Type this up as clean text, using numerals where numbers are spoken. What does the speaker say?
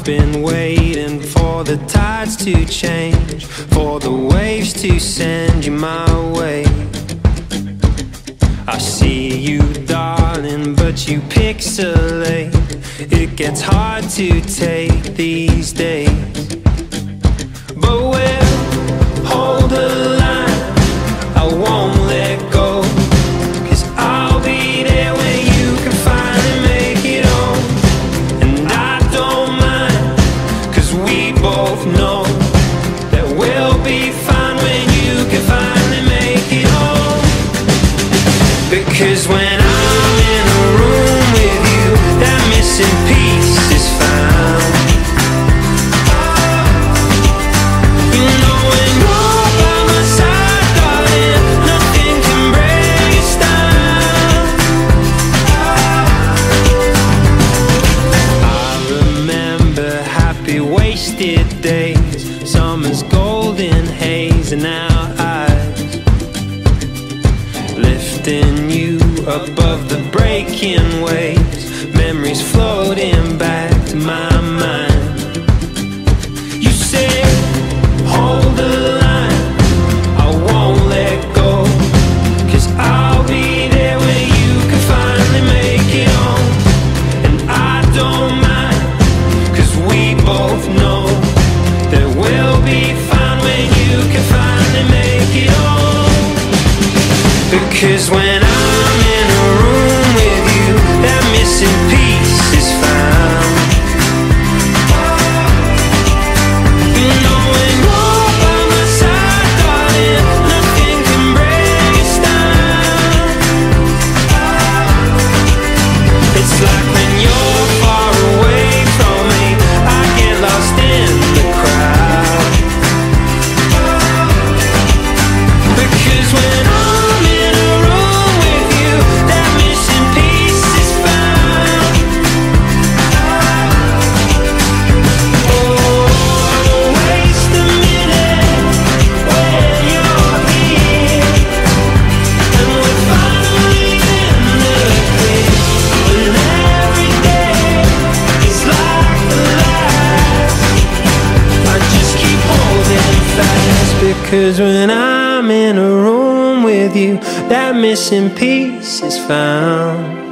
I've been waiting for the tides to change, for the waves to send you my way. I see you, darling, but you pixelate. It gets hard to take these days, but we'll hold the line. I won't let go, 'cause I'll be there when you can finally make it home. And I don't mind, 'cause we both know that we'll be fine when you can finally make it home. Because when I'm in a room with you, that missing piece is found. Wasted days, summer's golden haze in our eyes, lifting you above the breaking waves, memories floating back to my mind. You say, hold the line, I won't let go, 'cause I'll be there when you can finally make it home. And I don't mind, 'cause we both know because when I'm in a room with you, that missing piece is found. You know when you're by my side, darling, nothing can break us down. It's like when you're far away from me, I get lost in the crowd. Because when I'm in a room with you, that missing piece is found. Oh, waste a minute when you're here, and we're finally in the clear. When every day is like the last, I just keep holding fast. Because when I'm in a room with you, that missing piece is found.